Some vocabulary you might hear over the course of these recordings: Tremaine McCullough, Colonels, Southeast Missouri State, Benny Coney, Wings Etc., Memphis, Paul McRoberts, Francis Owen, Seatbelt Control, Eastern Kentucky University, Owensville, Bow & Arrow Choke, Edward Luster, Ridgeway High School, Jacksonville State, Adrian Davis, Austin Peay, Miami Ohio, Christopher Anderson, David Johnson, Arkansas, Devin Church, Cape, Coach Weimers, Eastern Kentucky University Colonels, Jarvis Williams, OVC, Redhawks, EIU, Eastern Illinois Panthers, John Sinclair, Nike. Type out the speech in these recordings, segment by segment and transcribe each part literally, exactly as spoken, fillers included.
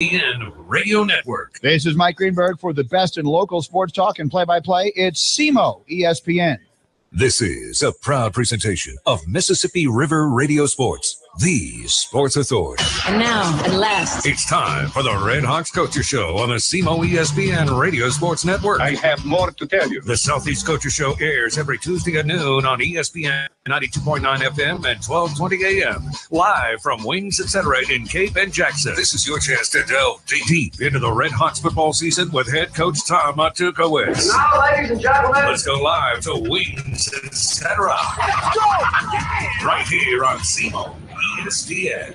And Radio Network. This is Mike Greenberg for the best in local sports talk and play-by-play. It's SEMO E S P N. This is a proud presentation of Mississippi River Radio Sports, the sports authority. And now, at last, it's time for the Redhawks Coaches Show on the SEMO E S P N Radio Sports Network. I have more to tell you. The Southeast Coaches Show airs every Tuesday at noon on E S P N ninety-two point nine F M and twelve twenty A M, live from Wings Etc in Cape and Jackson. This is your chance to delve deep into the Red Hawks football season with head coach Tom Matukowicz. Now, ladies and gentlemen, let's go live to Wings Etc. right here on SEMO E S P N.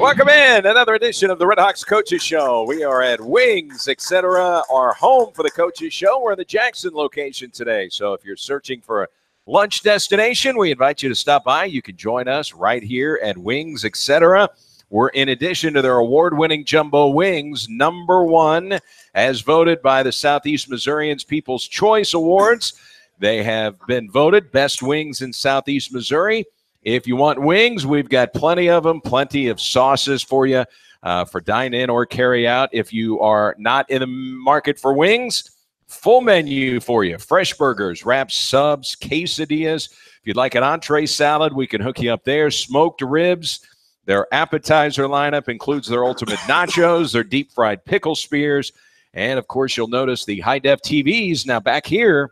Welcome in another edition of the Red Hawks Coaches Show. We are at Wings, et cetera, our home for the Coaches Show. We're in the Jackson location today, so if you're searching for a lunch destination, we invite you to stop by. You can join us right here at Wings, et cetera. We're in addition to their award-winning Jumbo Wings, number one, as voted by the Southeast Missourians People's Choice Awards. They have been voted best wings in Southeast Missouri. If you want wings, we've got plenty of them, plenty of sauces for you uh, for dine-in or carry-out. If you are not in the market for wings, full menu for you. Fresh burgers, wraps, subs, quesadillas. If you'd like an entree salad, we can hook you up there. Smoked ribs. Their appetizer lineup includes their ultimate nachos, their deep-fried pickle spears, and, of course, you'll notice the high-def T Vs. Now, back here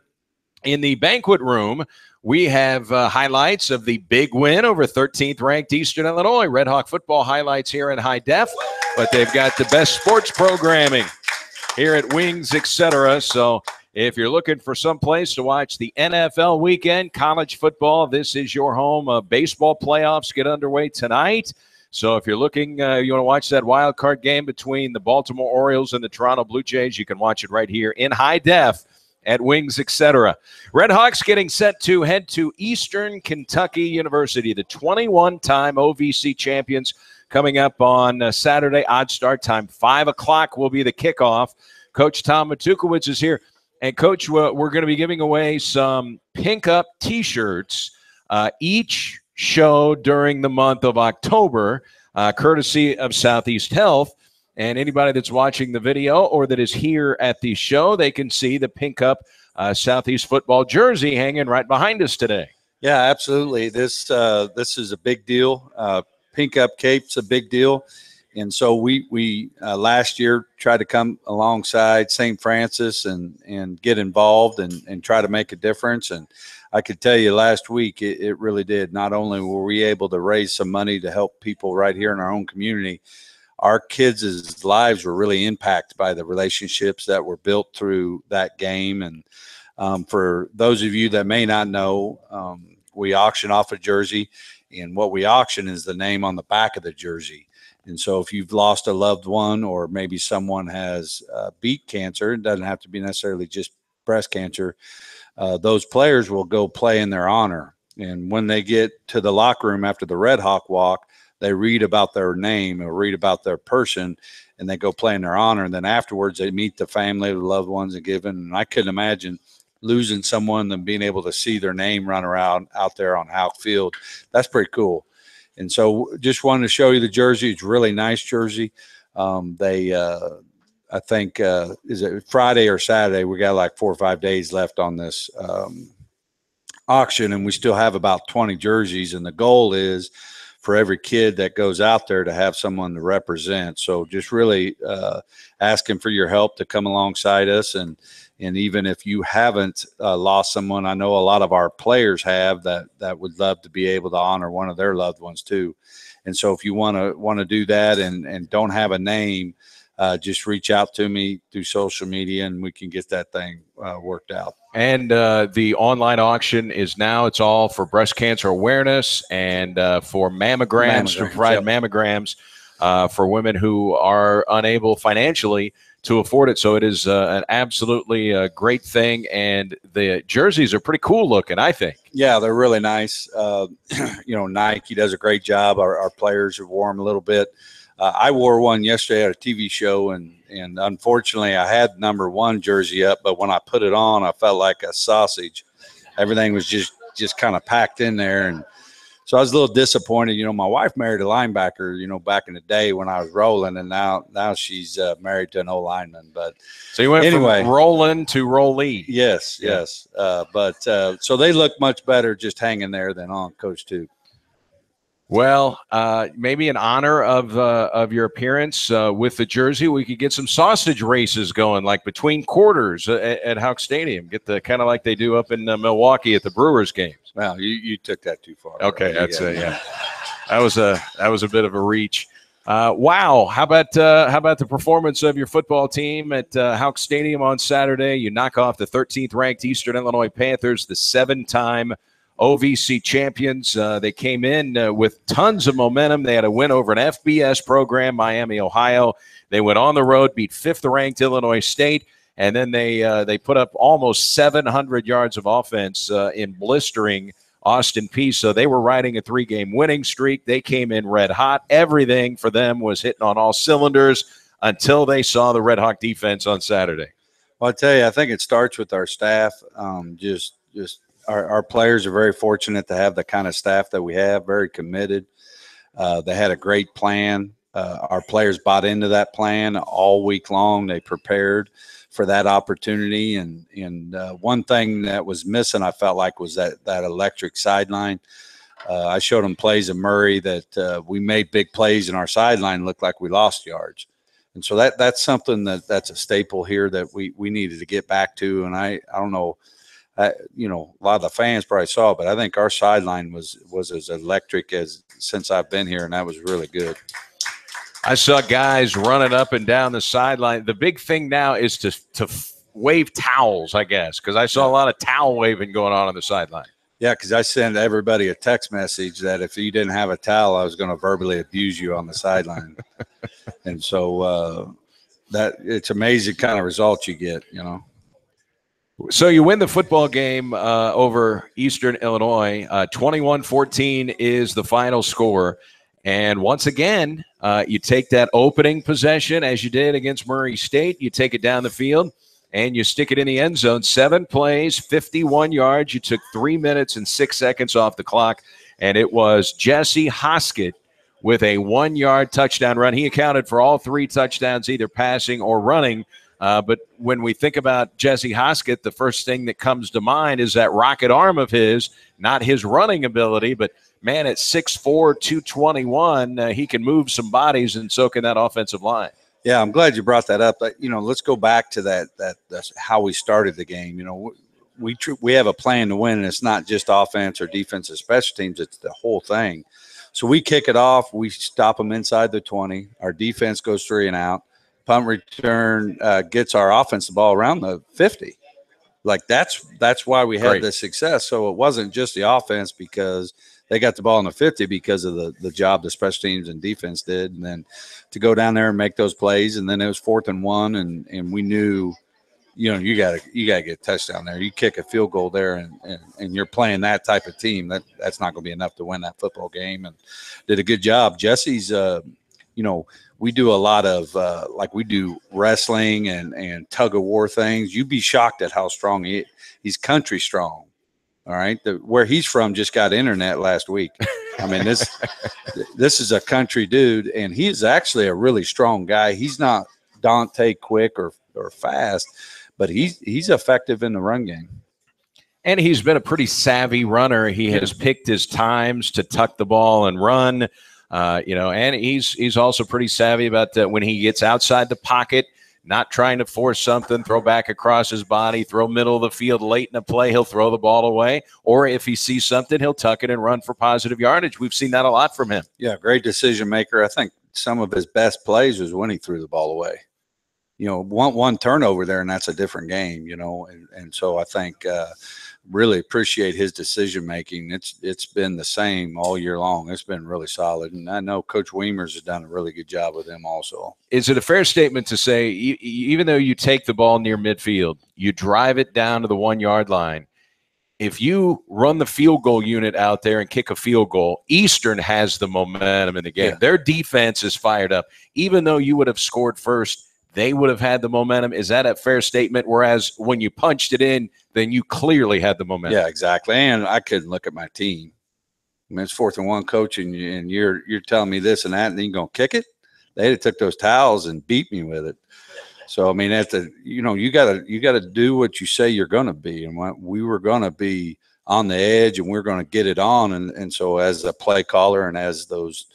in the banquet room, we have uh, highlights of the big win over thirteenth-ranked Eastern Illinois. Red Hawk football highlights here in high-def, but they've got the best sports programming here at Wings, et cetera. So if you're looking for some place to watch the N F L weekend, college football, this is your home. Uh, baseball playoffs get underway tonight. So if you're looking, uh, you want to watch that wild card game between the Baltimore Orioles and the Toronto Blue Jays, you can watch it right here in high def at Wings, et cetera. Redhawks getting set to head to Eastern Kentucky University, the twenty-one-time O V C champions. Coming up on uh, Saturday, odd start time, five o'clock will be the kickoff. Coach Tom Matukowicz is here. And, Coach, we're, we're going to be giving away some Pink Up T-shirts uh, each show during the month of October, uh, courtesy of Southeast Health. And anybody that's watching the video or that is here at the show, they can see the Pink Up uh, Southeast football jersey hanging right behind us today. Yeah, absolutely. This, uh, this is a big deal. Uh, Pink Up Cape's a big deal, and so we we uh, last year tried to come alongside Saint Francis and and get involved and and try to make a difference. And I could tell you last week it, it really did. Not only were we able to raise some money to help people right here in our own community, our kids' lives were really impacted by the relationships that were built through that game. And um, for those of you that may not know, um, we auction off a jersey. And what we auction is the name on the back of the jersey. And so if you've lost a loved one or maybe someone has uh, beat cancer, it doesn't have to be necessarily just breast cancer, uh, those players will go play in their honor. And when they get to the locker room after the Red Hawk walk, they read about their name or read about their person, and they go play in their honor. And then afterwards they meet the family, the loved ones, and give. And I couldn't imagine losing someone and being able to see their name run around out there on Houck Field. That's pretty cool. And so just wanted to show you the jersey. It's a really nice jersey. Um, they, uh, I think, uh, is it Friday or Saturday? We got like four or five days left on this um, auction, and we still have about twenty jerseys. And the goal is for every kid that goes out there to have someone to represent. So just really uh, asking for your help to come alongside us. And And even if you haven't uh, lost someone, I know a lot of our players have that that would love to be able to honor one of their loved ones too. And so if you want to want to do that and, and don't have a name, uh, just reach out to me through social media and we can get that thing uh, worked out. And uh, the online auction is now, it's all for breast cancer awareness and uh, for mammograms, mammograms to provide yep. mammograms uh, for women who are unable financially to afford it. So it is uh, an absolutely uh, great thing, and the jerseys are pretty cool looking, I think. Yeah, they're really nice. Uh, you know, Nike does a great job. Our, our players have worn them a little bit. Uh, I wore one yesterday at a T V show, and and unfortunately I had number one jersey up, but when I put it on, I felt like a sausage. Everything was just just kind of packed in there, and So I was a little disappointed. You know, my wife married a linebacker, you know, back in the day when I was rolling, and now now she's uh, married to an old lineman. But so you went anyway, from rolling to rollee. Yes, yes. Yeah. Uh, but uh, so they look much better just hanging there than on Coach Two. Well, uh, maybe in honor of uh, of your appearance uh, with the jersey, we could get some sausage races going, like between quarters at, at Houck Stadium. Get the kind of like they do up in uh, Milwaukee at the Brewers games. Wow, you, you took that too far. Okay, right? that's yeah. A, yeah, that was a that was a bit of a reach. Uh, wow, how about uh, how about the performance of your football team at uh, Houck Stadium on Saturday? You knock off the thirteenth ranked Eastern Illinois Panthers, the seven time. O V C champions. Uh, they came in uh, with tons of momentum. They had a win over an F B S program, Miami, Ohio. They went on the road, beat fifth-ranked Illinois State, and then they uh, they put up almost seven hundred yards of offense uh, in blistering Austin Peay. So they were riding a three-game winning streak. They came in red hot. Everything for them was hitting on all cylinders until they saw the Red Hawk defense on Saturday. Well, I tell you, I think it starts with our staff. Um, just just. Our, our players are very fortunate to have the kind of staff that we have, very committed. Uh, they had a great plan. Uh, our players bought into that plan all week long. They prepared for that opportunity. And, and uh, one thing that was missing, I felt like, was that, that electric sideline. Uh, I showed them plays of Murray that uh, we made big plays and our sideline looked like we lost yards. And so that that's something that that's a staple here that we, we needed to get back to. And I, I don't know. I, you know, a lot of the fans probably saw it, but I think our sideline was was as electric as since I've been here, and that was really good. I saw guys running up and down the sideline. The big thing now is to to wave towels, I guess, because I saw a lot of towel waving going on on the sideline. Yeah, because I sent everybody a text message that if you didn't have a towel, I was going to verbally abuse you on the sideline. And so uh, that it's amazing kind of results you get, you know. So you win the football game uh, over Eastern Illinois. Uh, twenty-one fourteen is the final score. And once again, uh, you take that opening possession, as you did against Murray State. You take it down the field, and you stick it in the end zone. Seven plays, fifty-one yards. You took three minutes and six seconds off the clock, and it was Jesse Hoskett with a one-yard touchdown run. He accounted for all three touchdowns, either passing or running. Uh, but when we think about Jesse Hoskett, the first thing that comes to mind is that rocket arm of his, not his running ability, but, man, at six four, two twenty-one, uh, he can move some bodies and soak in that offensive line. Yeah, I'm glad you brought that up. But, you know, let's go back to that, that that's how we started the game. You know, we, we have a plan to win, and it's not just offense or defense or special teams. It's the whole thing. So we kick it off. We stop them inside the twenty. Our defense goes three and out. Punt return uh, gets our offense the ball around the fifty. Like, that's that's why we had Great. the success. So it wasn't just the offense because they got the ball in the fifty because of the, the job the special teams and defense did. And then to go down there and make those plays, and then it was fourth and one, and, and we knew, you know, you got to you gotta get a touchdown there. You kick a field goal there, and, and, and you're playing that type of team. That That's not going to be enough to win that football game, and did a good job. Jesse's uh, – you know, we do a lot of uh, like we do wrestling and, and tug of war things. You'd be shocked at how strong he is. He's country strong. All right. The, where he's from just got internet last week. I mean, this this is a country dude, and he is actually a really strong guy. He's not Dante quick or, or fast, but he's, he's effective in the run game. And he's been a pretty savvy runner. He has picked his times to tuck the ball and run. Uh, you know, and he's he's also pretty savvy about uh, when he gets outside the pocket, not trying to force something, throw back across his body, throw middle of the field late in a play, he'll throw the ball away. Or if he sees something, he'll tuck it and run for positive yardage. We've seen that a lot from him. Yeah, great decision maker. I think some of his best plays was when he threw the ball away. You know, one, one turnover there, and that's a different game, you know. And, and so I think uh, really appreciate his decision making. It's It's been the same all year long. It's been really solid. And I know Coach Weimers has done a really good job with him also. Is it a fair statement to say, you, even though you take the ball near midfield, you drive it down to the one-yard line, if you run the field goal unit out there and kick a field goal, Eastern has the momentum in the game. Yeah. Their defense is fired up. Even though you would have scored first, they would have had the momentum. Is that a fair statement? Whereas when you punched it in, then you clearly had the momentum. Yeah, exactly. And I couldn't look at my team. I mean, it's fourth and one, coach, and, and you're you're telling me this and that, and then you're gonna kick it. They'd have took those towels and beat me with it. So I mean, at the you know you gotta you gotta do what you say you're gonna be, and what we were gonna be on the edge, and we're gonna get it on. And and so as a play caller and as those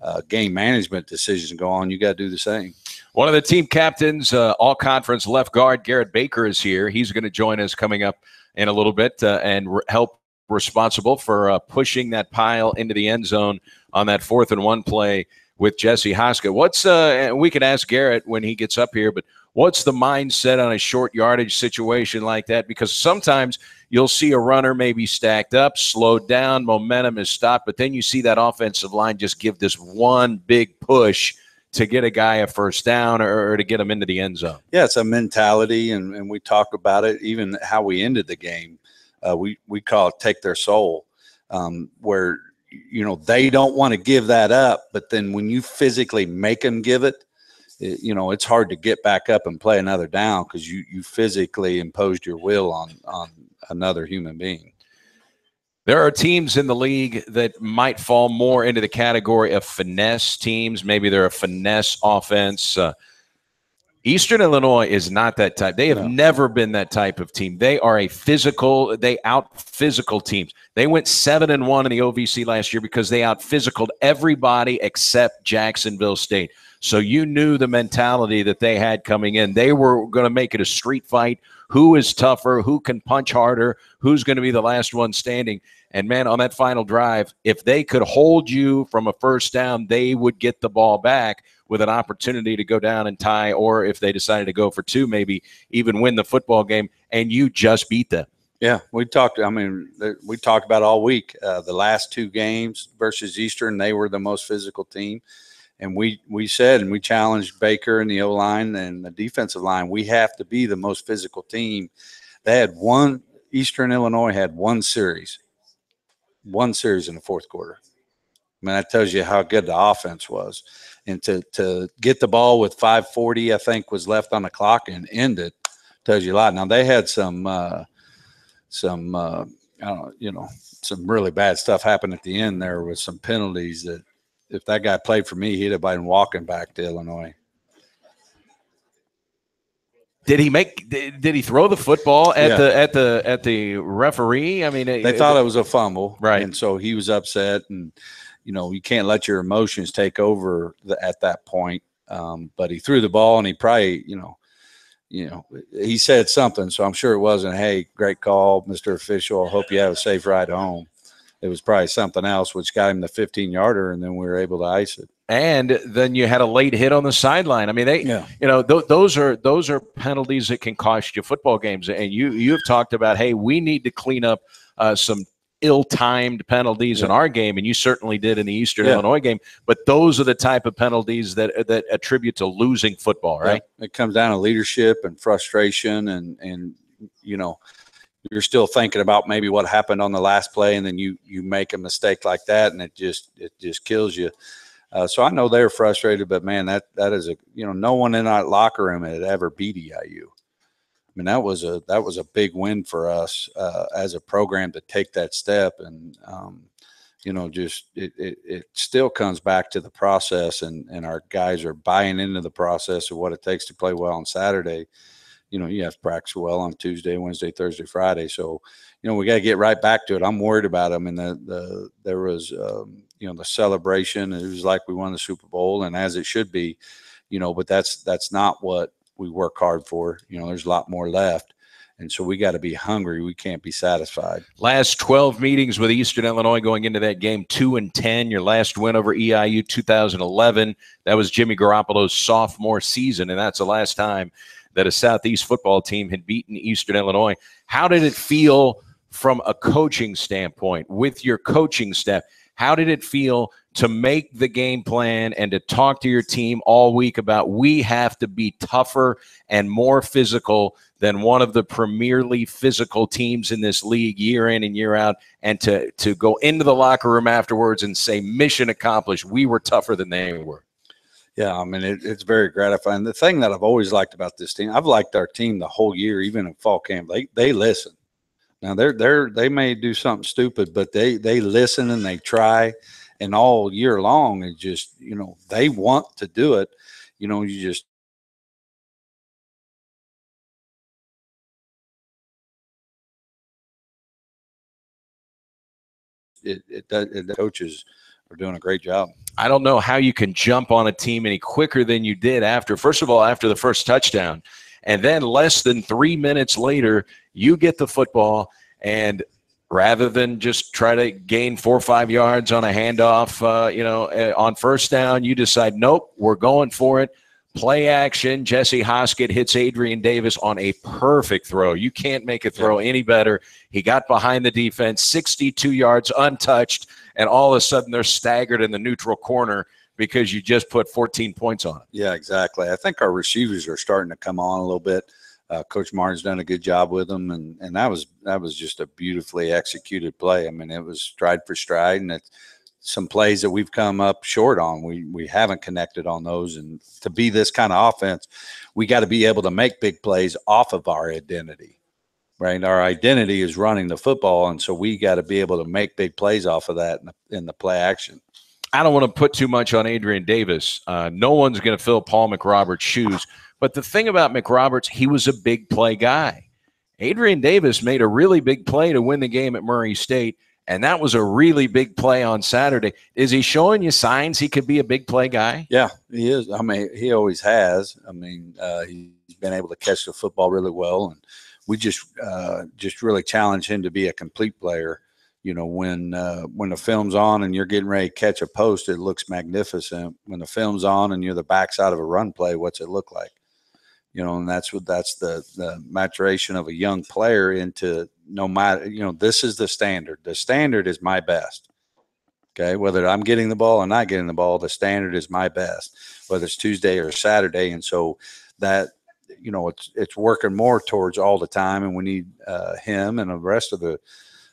uh, game management decisions go on, you gotta do the same. One of the team captains, uh, all conference left guard Garrett Baker is here. He's going to join us coming up in a little bit uh, and re help responsible for uh, pushing that pile into the end zone on that fourth and one play with Jesse Hoskett. What's uh, we can ask Garrett when he gets up here, but what's the mindset on a short yardage situation like that? Because sometimes you'll see a runner maybe stacked up, slowed down, momentum is stopped, but then you see that offensive line just give this one big push to get a guy a first down or, or to get him into the end zone. Yeah, it's a mentality, and, and we talk about it, even how we ended the game. Uh, we, we call it take their soul, um, where, you know, they don't want to give that up, but then when you physically make them give it, it you know, it's hard to get back up and play another down because you, you physically imposed your will on, on another human being. There are teams in the league that might fall more into the category of finesse teams. Maybe they're a finesse offense. Uh, Eastern Illinois is not that type. They have no. never been that type of team. They are a physical, they out-physical teams. They went seven and one in the O V C last year because they out-physicaled everybody except Jacksonville State. So you knew the mentality that they had coming in. They were going to make it a street fight. Who is tougher? Who can punch harder? Who's going to be the last one standing? And, man, on that final drive, if they could hold you from a first down, they would get the ball back with an opportunity to go down and tie, or if they decided to go for two, maybe even win the football game, and you just beat them. Yeah, we talked – I mean, we talked about all week. Uh, the last two games versus Eastern, they were the most physical team. And we, we said and we challenged Baker and the O-line and the defensive line, we have to be the most physical team. They had one – Eastern Illinois had one series – one series in the fourth quarter. I mean, that tells you how good the offense was. And to, to get the ball with five forty, I think, was left on the clock and end it tells you a lot. Now, they had some, uh, some uh, I don't know, you know, some really bad stuff happen at the end there with some penalties that if that guy played for me, he'd have been walking back to Illinois. Did he make? Did, did he throw the football at yeah. the at the at the referee? I mean, it, they thought it, it was a fumble, right? And so he was upset, and you know, you can't let your emotions take over the, at that point. Um, but he threw the ball, and he probably, you know, you know, he said something. So I'm sure it wasn't, "Hey, great call, Mister Official. Hope you have a safe ride home." It was probably something else, which got him the fifteen yarder, and then we were able to ice it. And then you had a late hit on the sideline. I mean, they, yeah. you know, th those are those are penalties that can cost you football games. And you you have talked about, hey, we need to clean up uh, some ill-timed penalties yeah. in our game, and you certainly did in the Eastern yeah. Illinois game. But those are the type of penalties that that attribute to losing football, right? Yeah. It comes down to leadership and frustration, and and you know, you're still thinking about maybe what happened on the last play, and then you you make a mistake like that, and it just it just kills you. Uh, so I know they're frustrated, but man, that that is a you know no one in that locker room had ever beat E I U. I mean, that was a that was a big win for us uh, as a program to take that step, and um, you know just it, it it still comes back to the process, and and our guys are buying into the process of what it takes to play well on Saturday. You know, you have to practice well on Tuesday, Wednesday, Thursday, Friday. So, you know, we got to get right back to it. I'm worried about them. And the, the, there was, um, you know, the celebration. It was like we won the Super Bowl, and as it should be, you know, but that's that's not what we work hard for. You know, there's a lot more left. And so we got to be hungry. We can't be satisfied. Last twelve meetings with Eastern Illinois going into that game, two and ten. Your last win over E I U, two thousand eleven. That was Jimmy Garoppolo's sophomore season, and that's the last time that a Southeast football team had beaten Eastern Illinois. How did it feel from a coaching standpoint with your coaching staff? How did it feel to make the game plan and to talk to your team all week about we have to be tougher and more physical than one of the premierly physical teams in this league year in and year out, and to, to go into the locker room afterwards and say, mission accomplished, we were tougher than they were? Yeah, I mean, it, it's very gratifying. The thing that I've always liked about this team, I've liked our team the whole year, even in fall camp. They they listen. Now they're they're they may do something stupid, but they they listen and they try, and all year long it just, you know, they want to do it. You know, you just it it does it, the coaches are doing a great job. I don't know how you can jump on a team any quicker than you did after, first of all, after the first touchdown. And then less than three minutes later, you get the football, and rather than just try to gain four or five yards on a handoff, uh, you know, on first down, you decide, nope, we're going for it. Play action, Jesse Hoskett hits Adrian Davis on a perfect throw. You can't make a throw any better. He got behind the defense, sixty-two yards untouched, and all of a sudden they're staggered in the neutral corner because you just put fourteen points on it. Yeah, exactly. I think our receivers are starting to come on a little bit. Uh, Coach Martin's done a good job with them, and and that was that was just a beautifully executed play. I mean, it was stride for stride, and it's some plays that we've come up short on. We we haven't connected on those, and to be this kind of offense, we got to be able to make big plays off of our identity, right? Our identity is running the football, and so we got to be able to make big plays off of that in the, in the play action. I don't want to put too much on Adrian Davis. Uh, no one's going to fill Paul McRoberts' shoes, but the thing about McRoberts, he was a big play guy. Adrian Davis made a really big play to win the game at Murray State, and that was a really big play on Saturday. Is he showing you signs he could be a big play guy? Yeah, he is. I mean, he always has. I mean, uh, he's been able to catch the football really well, and we just uh, just really challenge him to be a complete player. You know, when uh, when the film's on and you're getting ready to catch a post, it looks magnificent. When the film's on and you're the backside of a run play, what's it look like? You know, and that's what that's the the maturation of a young player into no matter, you know, this is the standard. The standard is my best. Okay, whether I'm getting the ball or not getting the ball, the standard is my best, whether it's Tuesday or Saturday. And so that, you know, it's it's working more towards all the time, and we need uh, him and the rest of the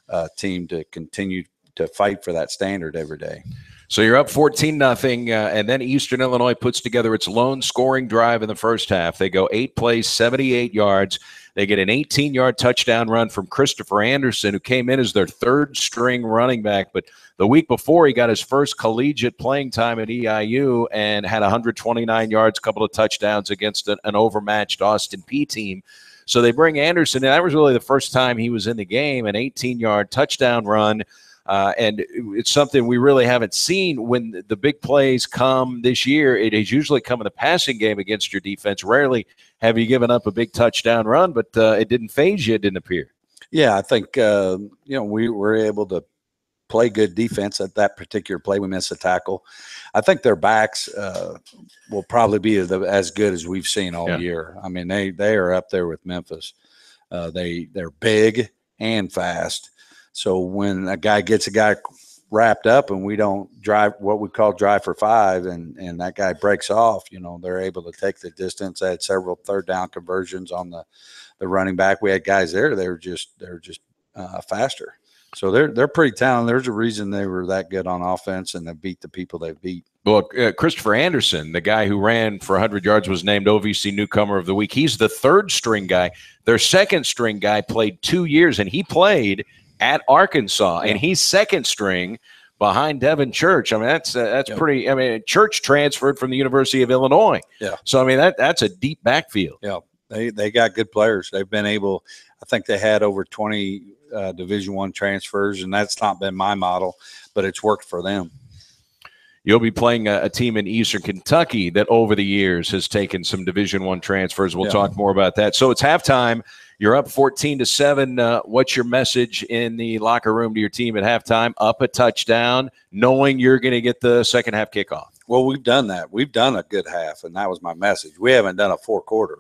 uh, team to continue to fight for that standard every day. So you're up fourteen nothing, uh, and then Eastern Illinois puts together its lone scoring drive in the first half. They go eight plays, seventy-eight yards. They get an eighteen-yard touchdown run from Christopher Anderson, who came in as their third-string running back. But the week before, he got his first collegiate playing time at E I U and had one hundred twenty-nine yards, a couple of touchdowns against an, an overmatched Austin Peay team. So they bring Anderson in. That was really the first time he was in the game, an eighteen-yard touchdown run. Uh, and it's something we really haven't seen when the big plays come this year. It has usually come in the passing game against your defense. Rarely have you given up a big touchdown run, but uh, it didn't phase you. It didn't appear. Yeah, I think, uh, you know, we were able to play good defense at that particular play. We missed a tackle. I think their backs uh, will probably be as good as we've seen all yeah. year. I mean, they, they are up there with Memphis. Uh, they, they're big and fast. So when a guy gets a guy wrapped up and we don't drive what we call drive for five and, and that guy breaks off, you know, they're able to take the distance. I had several third down conversions on the, the running back. We had guys there. They were just, they're just uh, faster. So they're, they're pretty talented. There's a reason they were that good on offense and they beat the people they beat. Well, uh, Christopher Anderson, the guy who ran for one hundred yards, was named O V C Newcomer of the Week. He's the third string guy. Their second string guy played two years and he played at Arkansas, and he's second string behind Devin Church. I mean, that's uh, that's yep. pretty. I mean, Church transferred from the University of Illinois. Yeah. So I mean, that that's a deep backfield. Yeah, they they got good players. They've been able. I think they had over twenty uh, Division I transfers, and that's not been my model, but it's worked for them. You'll be playing a, a team in Eastern Kentucky that over the years has taken some Division I transfers. We'll yeah. talk more about that. So it's halftime. You're up fourteen to seven. Uh, what's your message in the locker room to your team at halftime? Up a touchdown, knowing you're going to get the second half kickoff. Well, we've done that. We've done a good half, and that was my message. We haven't done a four quarter.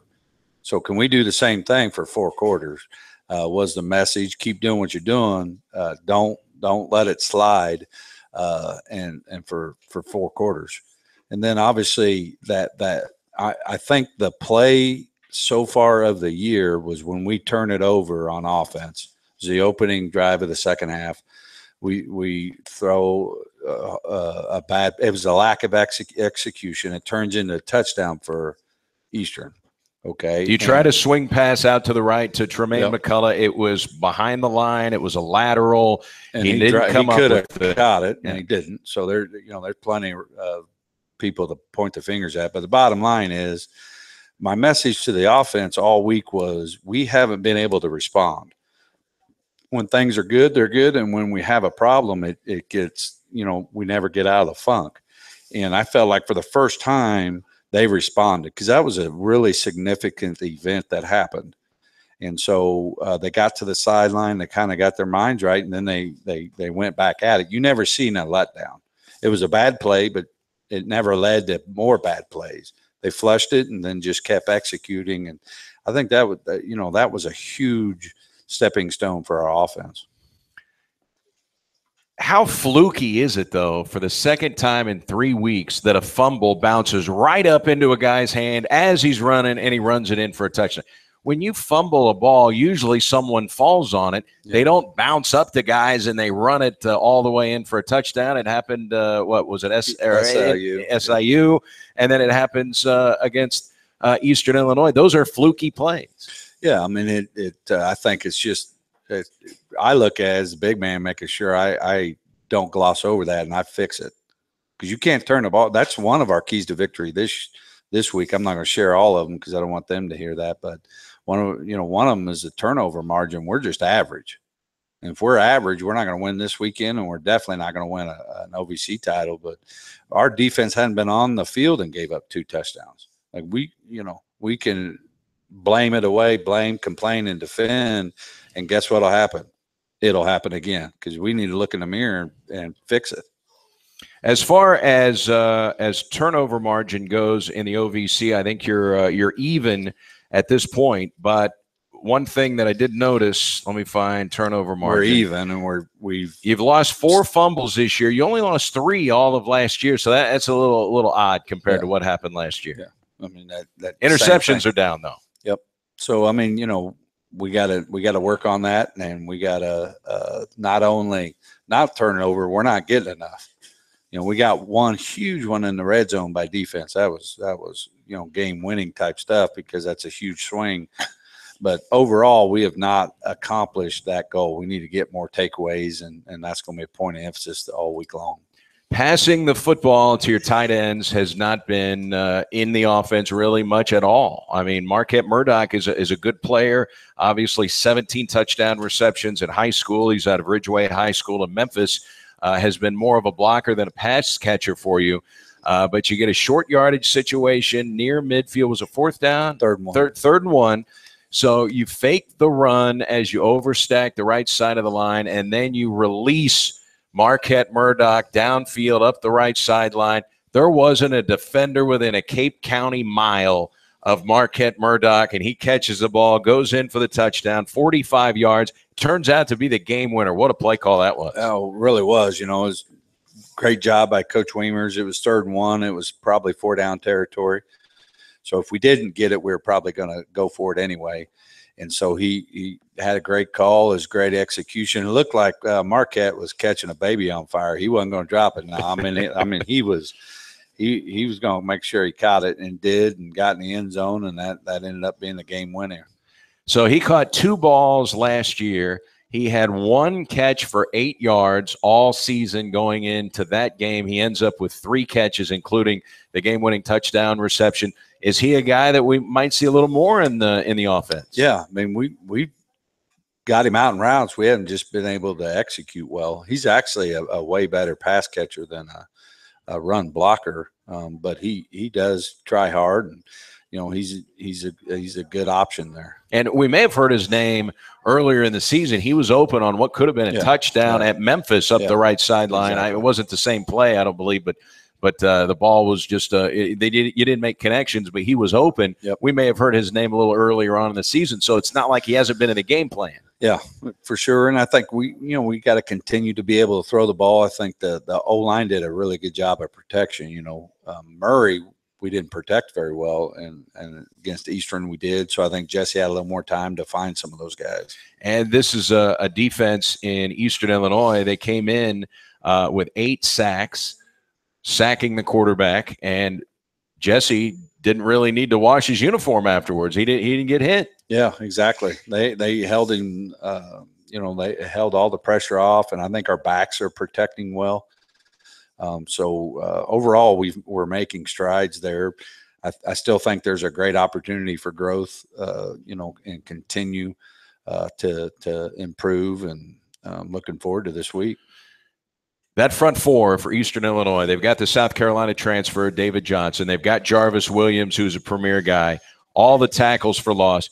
So can we do the same thing for four quarters? Uh, was the message. Keep doing what you're doing. Uh, don't don't let it slide. Uh, and and for for four quarters, and then obviously that that I, I think the play so far of the year was when we turn it over on offense. It was the opening drive of the second half. We we throw uh, uh, a bad. It was a lack of ex execution. It turns into a touchdown for Eastern. Okay. You try to swing pass out to the right to Tremaine yep. McCullough. It was behind the line. It was a lateral. And he, he didn't tried, come he up could with have got it, and yeah. he didn't. So there, you know, there's plenty of uh, people to point the fingers at. But the bottom line is, my message to the offense all week was, we haven't been able to respond. When things are good, they're good, and when we have a problem, it it gets, you know, we never get out of the funk. And I felt like for the first time, they responded, because that was a really significant event that happened. And so uh, they got to the sideline, they kind of got their minds right, and then they, they, they went back at it. You never seen a letdown. It was a bad play, but it never led to more bad plays. They flushed it and then just kept executing. And I think that would, you know, that was a huge stepping stone for our offense. How fluky is it, though, for the second time in three weeks that a fumble bounces right up into a guy's hand as he's running and he runs it in for a touchdown? When you fumble a ball, usually someone falls on it. Yeah. They don't bounce up to guys and they run it uh, all the way in for a touchdown. It happened, uh, what was it, S or S I U. S I U, and then it happens uh, against uh, Eastern Illinois. Those are fluky plays. Yeah, I mean, it. it uh, I think it's just it, – I look at it as a big man making sure I, I don't gloss over that and I fix it, because you can't turn the ball. That's one of our keys to victory this this week. I'm not going to share all of them because I don't want them to hear that, but – One of, you know, one of them is the turnover margin. We're just average. And if we're average, we're not going to win this weekend, and we're definitely not going to win a, an O V C title. But our defense hadn't been on the field and gave up two touchdowns. Like, we, you know, we can blame it away, blame, complain, and defend. And guess what will happen? It'll happen again, because we need to look in the mirror and fix it. As far as uh, as turnover margin goes in the O V C, I think you're uh, you're even at this point. But one thing that I did notice, let me find turnover margin. We're even, and we're we've you've lost four fumbles this year. You only lost three all of last year, so that, that's a little little odd compared yeah. to what happened last year. Yeah, I mean that, that interceptions are down though. Yep. So I mean, you know, we gotta we gotta work on that, and we gotta uh, not only not turn it over, we're not getting enough. You know, we got one huge one in the red zone by defense. That was that was you know, game winning type stuff, because that's a huge swing. But overall, we have not accomplished that goal. We need to get more takeaways, and and that's going to be a point of emphasis all week long. Passing the football to your tight ends has not been uh, in the offense really much at all. I mean, Marquette Murdoch is a, is a good player. Obviously, seventeen touchdown receptions in high school. He's out of Ridgeway High School in Memphis. Uh, has been more of a blocker than a pass catcher for you. Uh, but you get a short yardage situation near midfield. Was a fourth down? Third and one. Third, third and one. So you fake the run as you overstack the right side of the line, and then you release Marquette Murdoch downfield up the right sideline. There wasn't a defender within a Cape County mile of Marquette Murdoch, and he catches the ball, goes in for the touchdown, forty-five yards. Turns out to be the game winner. What a play call that was. Oh, really was. You know, it was great job by Coach Weimers. It was third and one. It was probably four down territory. So if we didn't get it, we were probably going to go for it anyway. And so he, he had a great call, his great execution. It looked like uh, Marquette was catching a baby on fire. He wasn't going to drop it now. I mean, it, I mean, he was – He he was going to make sure he caught it, and did, and got in the end zone, and that, that ended up being the game winner. So he caught two balls last year. He had one catch for eight yards all season going into that game. He ends up with three catches, including the game-winning touchdown reception. Is he a guy that we might see a little more in the in the offense? Yeah, I mean, we we got him out in routes. We haven't just been able to execute well. He's actually a, a way better pass catcher than a – a run blocker, um, but he he does try hard, and you know he's he's a he's a good option there. And we may have heard his name earlier in the season. He was open on what could have been a yeah. touchdown yeah. at Memphis up yeah. the right sideline. Exactly. I, it wasn't the same play, I don't believe, but but uh, the ball was just uh, it, they did you didn't make connections, but he was open. Yep. We may have heard his name a little earlier on in the season, so it's not like he hasn't been in the game plan. Yeah, for sure. And I think we, you know, we got to continue to be able to throw the ball. I think the, the O-line did a really good job of protection. You know, um, Murray, we didn't protect very well, and, and against Eastern we did. So I think Jesse had a little more time to find some of those guys. And this is a, a defense in Eastern Illinois. They came in uh, with eight sacks, sacking the quarterback, and Jesse – didn't really need to wash his uniform afterwards. He didn't. He didn't get hit. Yeah, exactly. They they held him. Uh, you know, they held all the pressure off, and I think our backs are protecting well. Um, so uh, overall, we've, we're making strides there. I, I still think there's a great opportunity for growth. Uh, you know, and continue uh, to to improve, and um, looking forward to this week. That front four for Eastern Illinois, they've got the South Carolina transfer, David Johnson. They've got Jarvis Williams, who's a premier guy. All the tackles for loss.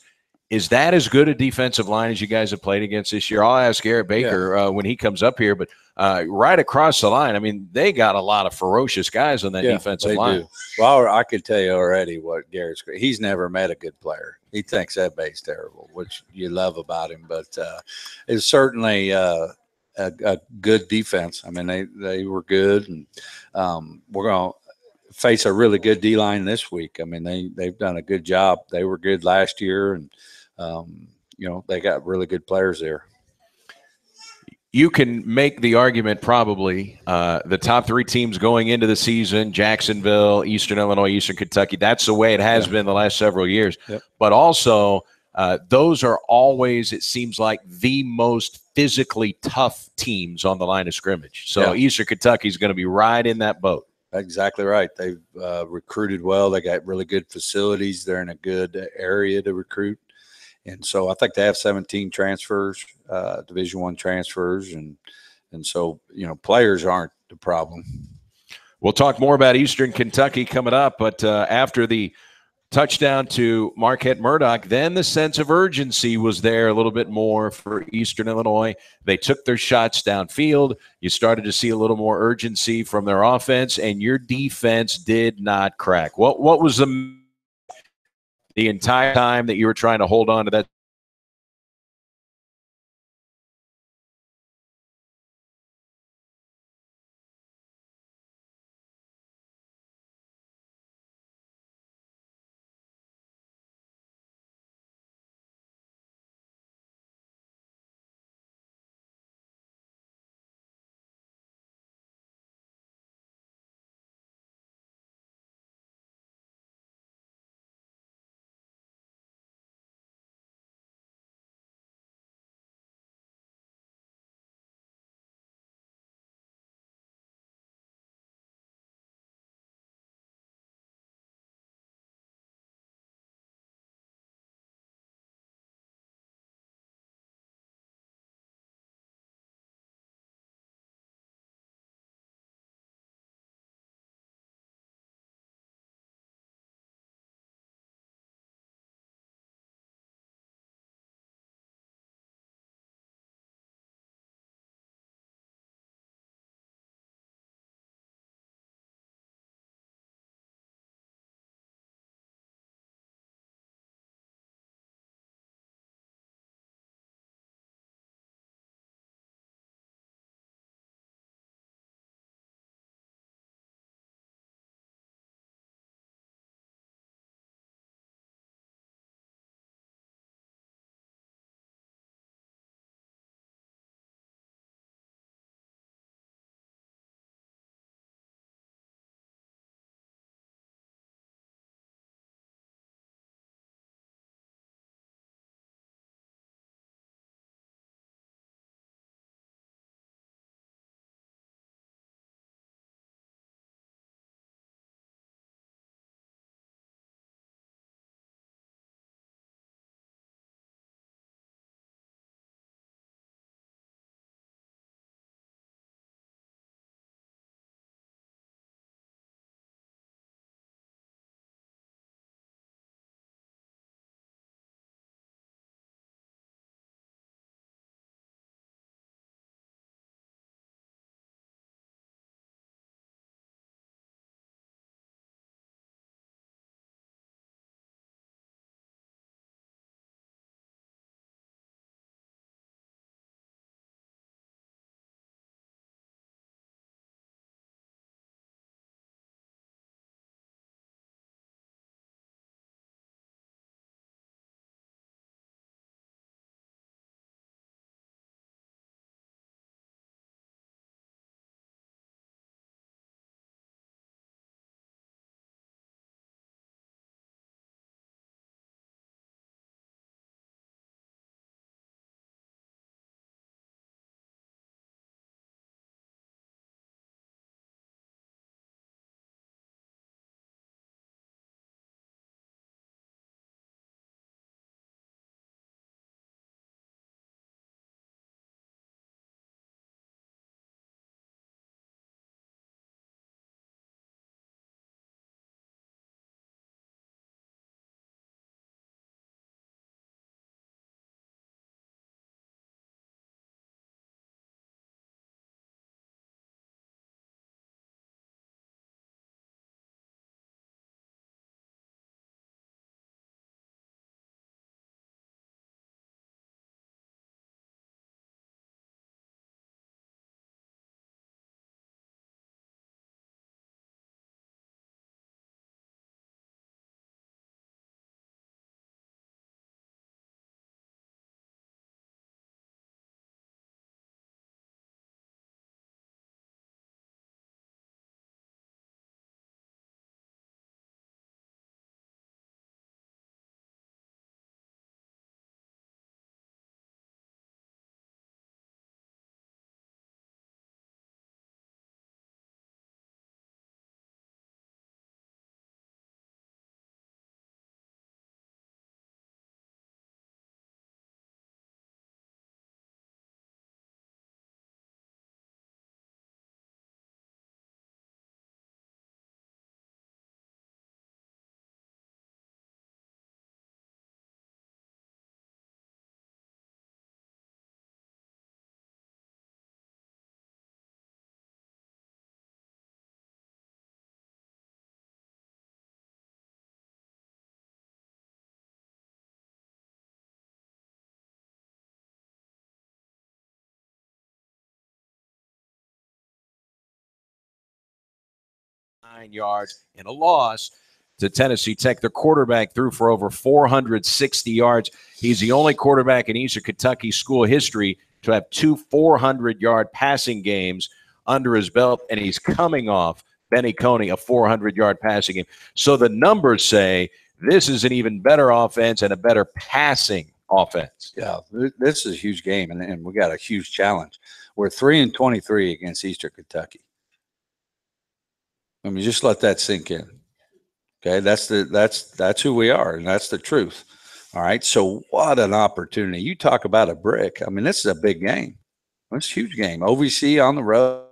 Is that as good a defensive line as you guys have played against this year? I'll ask Garrett Baker yeah. uh, when he comes up here, but uh, right across the line, I mean, they got a lot of ferocious guys on that yeah, defensive they line. Do. Well, I could tell you already what Garrett's – he's never met a good player. He thinks that bait's terrible, which you love about him, but uh, it's certainly uh, – A, a good defense. I mean, they, they were good, and um, we're going to face a really good D-line this week. I mean, they, they've done a good job. They were good last year, and, um, you know, they got really good players there. You can make the argument probably uh, the top three teams going into the season, Jacksonville, Eastern Illinois, Eastern Kentucky. That's the way it has yeah. been the last several years. Yep. But also – Uh, those are always, it seems like, the most physically tough teams on the line of scrimmage. So yeah. Eastern Kentucky is going to be right in that boat. Exactly right. They've uh, recruited well. They got really good facilities. They're in a good area to recruit. And so I think they have seventeen transfers, uh, Division I transfers. And, and so, you know, players aren't the problem. We'll talk more about Eastern Kentucky coming up, but uh, after the touchdown to Marquette Murdoch, then the sense of urgency was there a little bit more for Eastern Illinois. They took their shots downfield. You started to see a little more urgency from their offense, and your defense did not crack. What what was the the entire time that you were trying to hold on to that? yards in a loss to Tennessee Tech. Their quarterback threw for over four hundred sixty yards. He's the only quarterback in Eastern Kentucky school history to have two four hundred yard passing games under his belt, and he's coming off Benny Coney, a four hundred yard passing game. So the numbers say this is an even better offense and a better passing offense. Yeah, this is a huge game, and, and we got a huge challenge. We're three and twenty-three against Eastern Kentucky. I mean, just let that sink in. Okay, that's the that's that's who we are, and that's the truth. All right, so what an opportunity. You talk about a brick. I mean, this is a big game. It's a huge game. O V C on the road.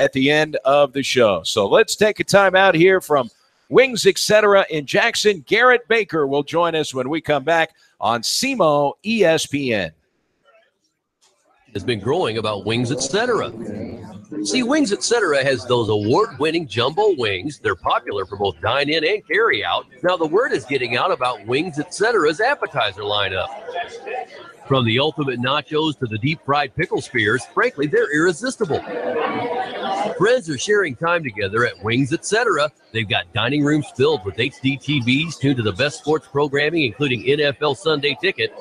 At the end of the show. So let's take a time out here from Wings Etc. in Jackson. Garrett Baker will join us when we come back on SEMO E S P N. Has been growing about Wings Etc. See, Wings Etc. has those award-winning jumbo wings. They're popular for both dine-in and carry-out. Now the word is getting out about Wings Etc.'s appetizer lineup. From the ultimate nachos to the deep-fried pickle spears, frankly, they're irresistible. Friends are sharing time together at Wings Etc. They've got dining rooms filled with H D T Vs tuned to the best sports programming, including N F L Sunday Ticket.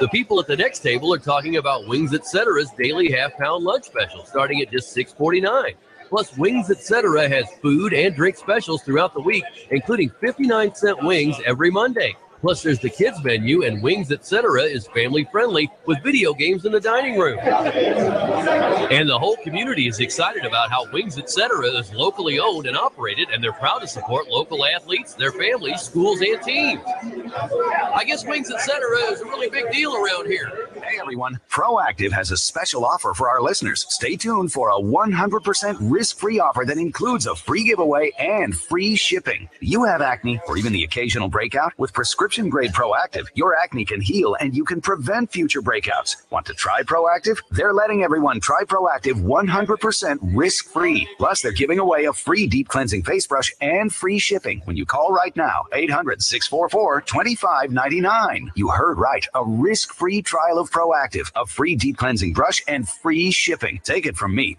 The people at the next table are talking about Wings Etc's daily half-pound lunch special starting at just six forty-nine. Plus, Wings Etc. has food and drink specials throughout the week, including fifty-nine cent wings every Monday. Plus, there's the kids menu, and Wings Etc. is family-friendly with video games in the dining room. And the whole community is excited about how Wings Etc. is locally owned and operated, and they're proud to support local athletes, their families, schools, and teams. I guess Wings Etc. is a really big deal around here. Hey, everyone. Proactive has a special offer for our listeners. Stay tuned for a one hundred percent risk-free offer that includes a free giveaway and free shipping. You have acne or even the occasional breakout? With prescription grade Proactive, your acne can heal and you can prevent future breakouts. Want to try Proactive? They're letting everyone try Proactive one hundred percent risk-free. Plus, they're giving away a free deep cleansing face brush and free shipping when you call right now, eight hundred, six four four, two five nine nine. You heard right, a risk-free trial of Proactive, a free deep cleansing brush, and free shipping. Take it from me.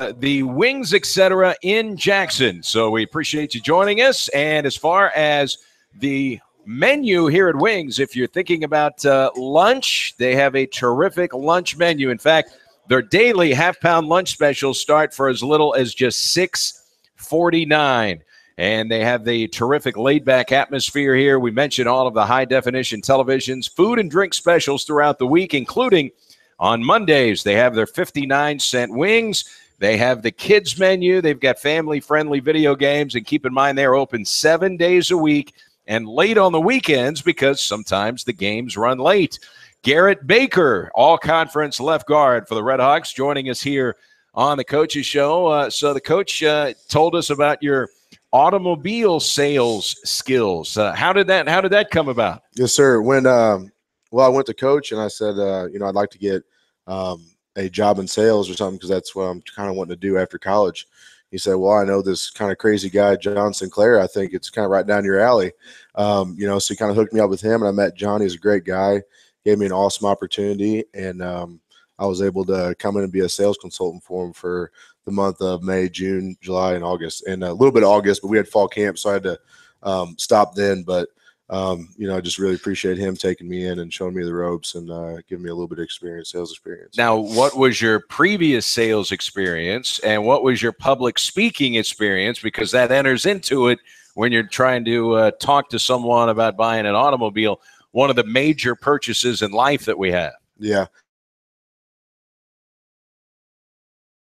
Uh, the Wings Etc. in Jackson. So we appreciate you joining us. And as far as the menu here at Wings, if you're thinking about uh, lunch, they have a terrific lunch menu. In fact, their daily half-pound lunch specials start for as little as just six forty-nine. And they have the terrific laid-back atmosphere here. We mentioned all of the high-definition televisions, food and drink specials throughout the week, including on Mondays. They have their fifty-nine cent wings. They have the kids menu. They've got family-friendly video games. And keep in mind, they're open seven days a week and late on the weekends because sometimes the games run late. Garrett Baker, all-conference left guard for the Redhawks, joining us here on the Coach's Show. Uh, so the coach uh, told us about your automobile sales skills. Uh, how did that How did that come about? Yes, sir. When um, well, I went to coach and I said, uh, you know, I'd like to get um, – a job in sales or something because that's what I'm kind of wanting to do after college. He said, well, I know this kind of crazy guy, John Sinclair. I think it's kind of right down your alley. Um, you know, so he kind of hooked me up with him, and I met John. He's a great guy, gave me an awesome opportunity, and um, I was able to come in and be a sales consultant for him for the month of May, June, July, and August, and a little bit of August, but we had fall camp, so I had to um, stop then. But, Um, you know, I just really appreciate him taking me in and showing me the ropes and uh, giving me a little bit of experience, sales experience. Now, what was your previous sales experience and what was your public speaking experience? Because that enters into it when you're trying to uh, talk to someone about buying an automobile, one of the major purchases in life that we have. Yeah.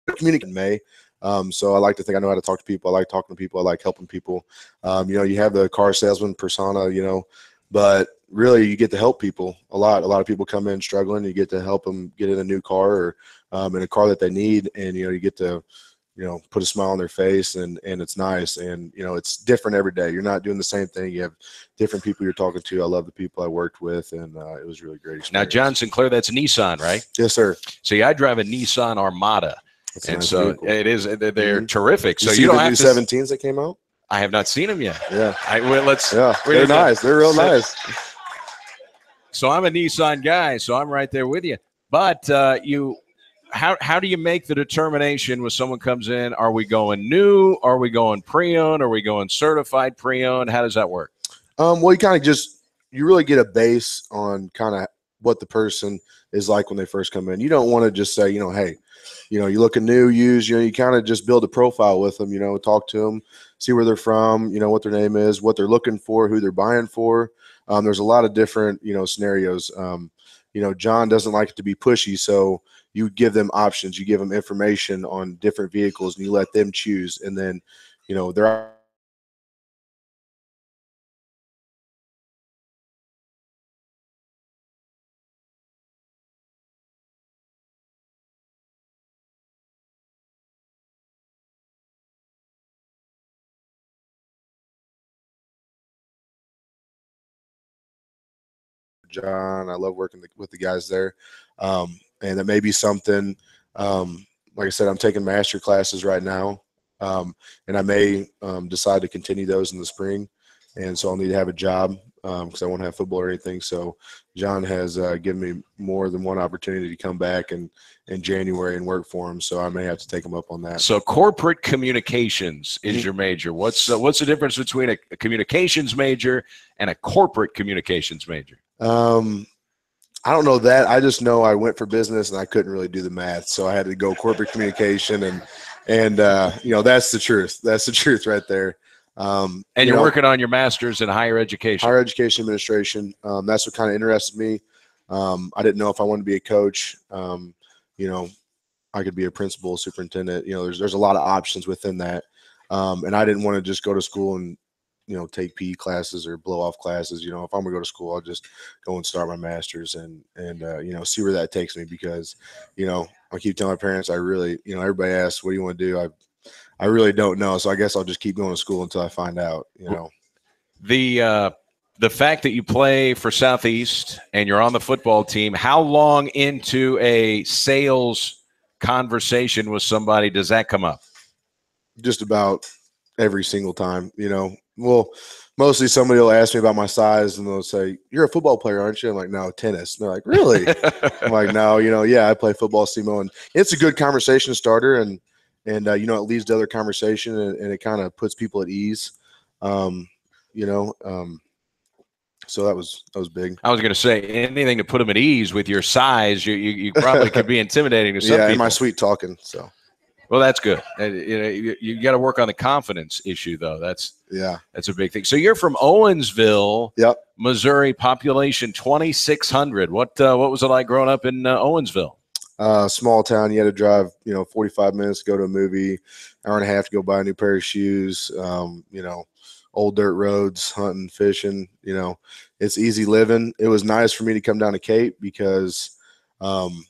Communicate in May. Um, so I like to think I know how to talk to people. I like talking to people. I like helping people. Um, you know, you have the car salesman persona, you know, but really you get to help people a lot. A lot of people come in struggling. You get to help them get in a new car or um, in a car that they need. And, you know, you get to, you know, put a smile on their face and, and it's nice. And, you know, it's different every day. You're not doing the same thing. You have different people you're talking to. I love the people I worked with, and uh, it was really great experience. Now, John Sinclair, that's Nissan, right? Yes, sir. See, I drive a Nissan Armada. That's and nice so vehicle. It is. They're mm-hmm. terrific. So you, you don't the have new to, seventeens that came out. I have not seen them yet. Yeah. I, well, let's. Yeah. They're nice. They're real nice. So I'm a Nissan guy, so I'm right there with you. But uh, you, how how do you make the determination when someone comes in? Are we going new? Are we going pre-owned? Are we going certified pre-owned? How does that work? Um, well, you kind of just you really get a base on kind of what the person is like when they first come in. You don't want to just say, you know, hey, you know, you're looking new, used, you know, you kind of just build a profile with them, you know, talk to them, see where they're from, you know, what their name is, what they're looking for, who they're buying for. Um, there's a lot of different, you know, scenarios. Um, you know, John doesn't like it to be pushy, so you give them options. You give them information on different vehicles, and you let them choose. And then, you know, they're John, I love working the, with the guys there. Um, and that may be something, um, like I said, I'm taking master classes right now. Um, and I may um, decide to continue those in the spring. And so I'll need to have a job because um, I won't have football or anything. So John has uh, given me more than one opportunity to come back and in January and work for him. So I may have to take him up on that. So corporate communications is your major. What's, uh, what's the difference between a, a communications major and a corporate communications major? Um, I don't know that. I just know I went for business and I couldn't really do the math, so I had to go corporate communication, and and uh, you know, that's the truth. That's the truth right there. Um, and you're know, working on your master's in higher education, higher education administration. Um, that's what kind of interested me. Um, I didn't know if I wanted to be a coach. Um, you know, I could be a principal, superintendent. You know, there's there's a lot of options within that, um, and I didn't want to just go to school and, you know, take P E classes or blow off classes. You know, if I'm gonna go to school, I'll just go and start my master's and, and, uh, you know, see where that takes me, because, you know, I keep telling my parents, I really, you know, everybody asks, what do you want to do? I, I really don't know. So I guess I'll just keep going to school until I find out, you know. The, uh, the fact that you play for Southeast and you're on the football team, how long into a sales conversation with somebody does that come up? Just about every single time, you know. Well, mostly somebody will ask me about my size and they'll say, you're a football player, aren't you? I'm like, no, tennis. And they're like, really? I'm like, no, you know, yeah, I play football, SEMO. And it's a good conversation starter, and, and uh, you know, it leads to other conversation, and, and it kind of puts people at ease, um, you know. Um, so that was that was big. I was going to say, anything to put them at ease with your size, you, you, you probably could be intimidating to some people. Yeah, and my sweet talking, so. Well, that's good. You know, you, you got to work on the confidence issue, though. That's yeah, that's a big thing. So you're from Owensville, yep, Missouri. Population twenty-six hundred. What uh, what was it like growing up in uh, Owensville? Uh, small town. You had to drive, you know, forty-five minutes to go to a movie, hour and a half to go buy a new pair of shoes. Um, you know, old dirt roads, hunting, fishing. You know, it's easy living. It was nice for me to come down to Cape because um,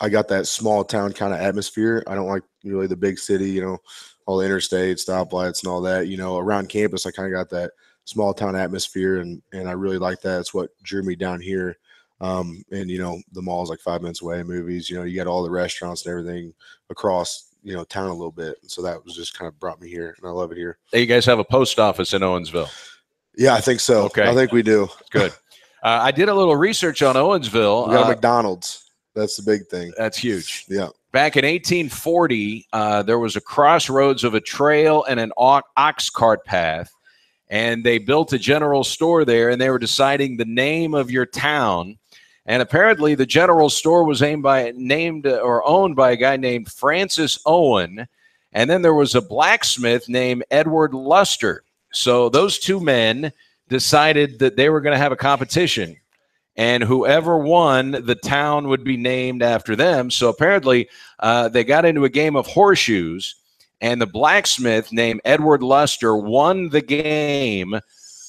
I got that small town kind of atmosphere. I don't like really the big city, you know, all the interstate stoplights and all that. You know, around campus, I kind of got that small town atmosphere, and and I really like that. It's what drew me down here. Um, and you know, the mall's like five minutes away, movies. You know, you got all the restaurants and everything across, you know, town a little bit. So that was just kind of brought me here, and I love it here. Hey, you guys have a post office in Owensville? Yeah, I think so. Okay, I think we do. Good. Uh, I did a little research on Owensville. We got a uh, McDonald's. That's the big thing. That's huge. Yeah. Back in eighteen forty, uh, there was a crossroads of a trail and an ox cart path, and they built a general store there, and they were deciding the name of your town. And apparently the general store was aimed by, named or owned by a guy named Francis Owen, and then there was a blacksmith named Edward Luster. So those two men decided that they were going to have a competition, and whoever won, the town would be named after them. So apparently uh, they got into a game of horseshoes, and the blacksmith named Edward Luster won the game,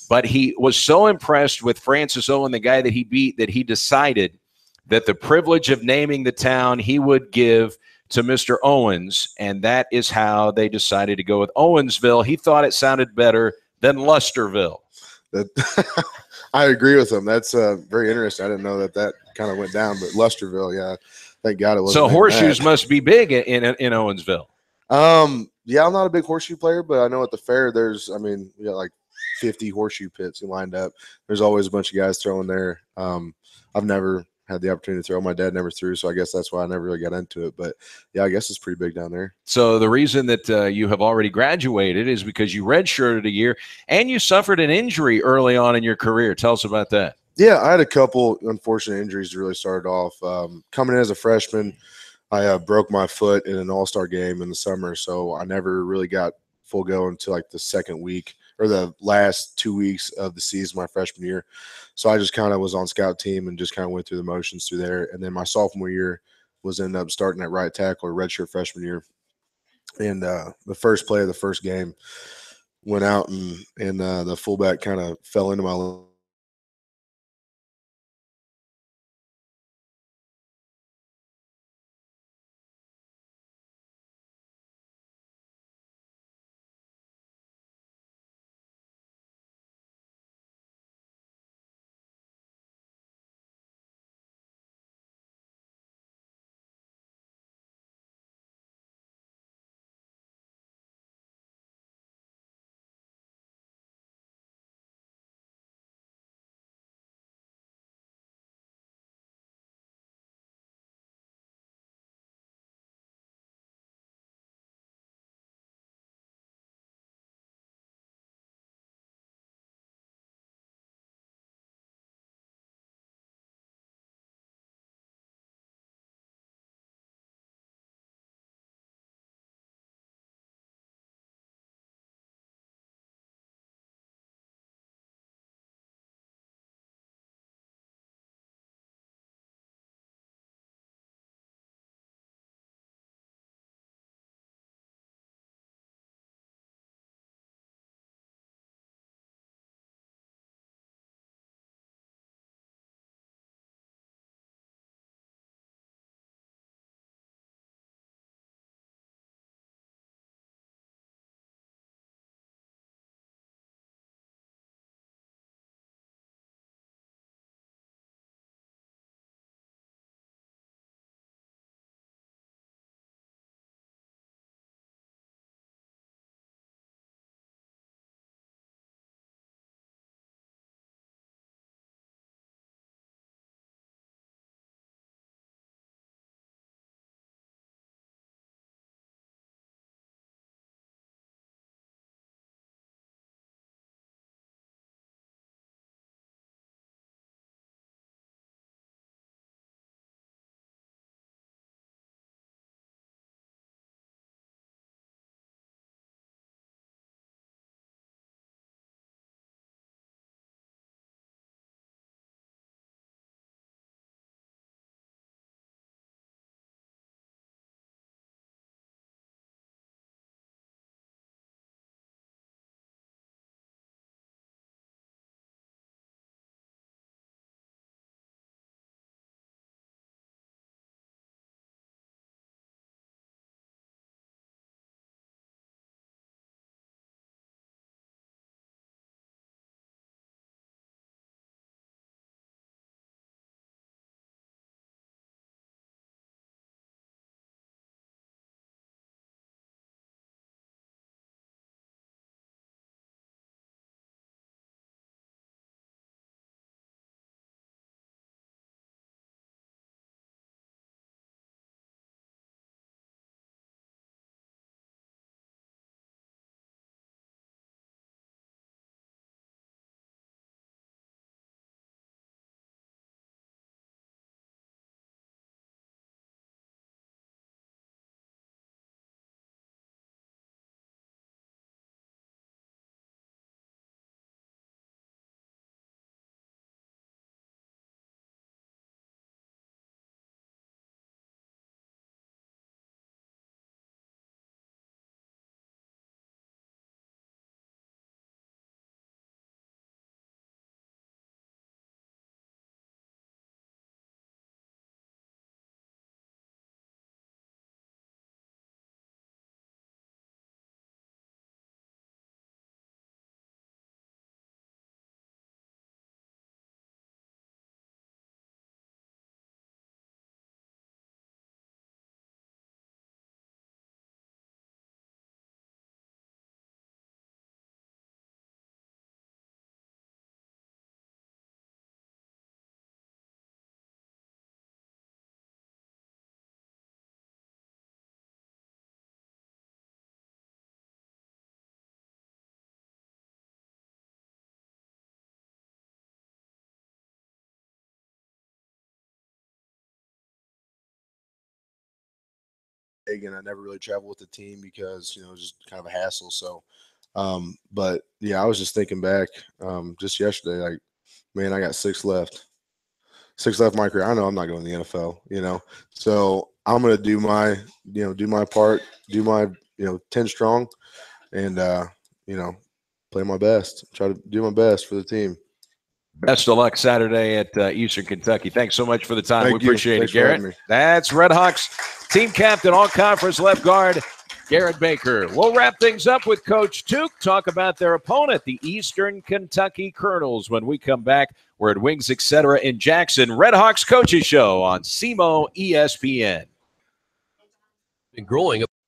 but he was so impressed with Francis Owen, the guy that he beat, that he decided that the privilege of naming the town he would give to Mister Owens, and that is how they decided to go with Owensville. He thought it sounded better than Lusterville. That I agree with him. That's uh, very interesting. I didn't know that that kind of went down, but Lusterville, yeah, thank God it wasn't. So horseshoes that. Must be big in, in in Owensville. Um, yeah, I'm not a big horseshoe player, but I know at the fair there's, I mean, we got like fifty horseshoe pits lined up. There's always a bunch of guys throwing there. Um, I've never had the opportunity to throw. My dad never threw, so I guess that's why I never really got into it. But yeah, I guess it's pretty big down there. So the reason that uh, you have already graduated is because you redshirted a year and you suffered an injury early on in your career. Tell us about that. Yeah, I had a couple unfortunate injuries to really start off. Um, coming in as a freshman, I uh, broke my foot in an all-star game in the summer, so I never really got full go until like the second week or the last two weeks of the season my freshman year. So I just kind of was on scout team and just kind of went through the motions through there. And then my sophomore year was ended up starting at right tackle, redshirt freshman year. And uh, the first play of the first game went out, and, and uh, the fullback kind of fell into my leg. again, I never really traveled with the team because, you know, it was just kind of a hassle. So, um, but yeah, I was just thinking back um, just yesterday, like, man, I got six left. Six left my career. I know I'm not going to the N F L, you know. So I'm going to do my, you know, do my part, do my, you know, ten strong and, uh, you know, play my best, try to do my best for the team. Best of luck Saturday at uh, Eastern Kentucky. Thanks so much for the time. Thank we appreciate you. It, Garrett. That's Redhawks team captain, all-conference left guard, Garrett Baker. We'll wrap things up with Coach Tuke, talk about their opponent, the Eastern Kentucky Colonels. When we come back, we're at Wings Etc. in Jackson. Redhawks Coaches Show on SEMO E S P N. Been growing up.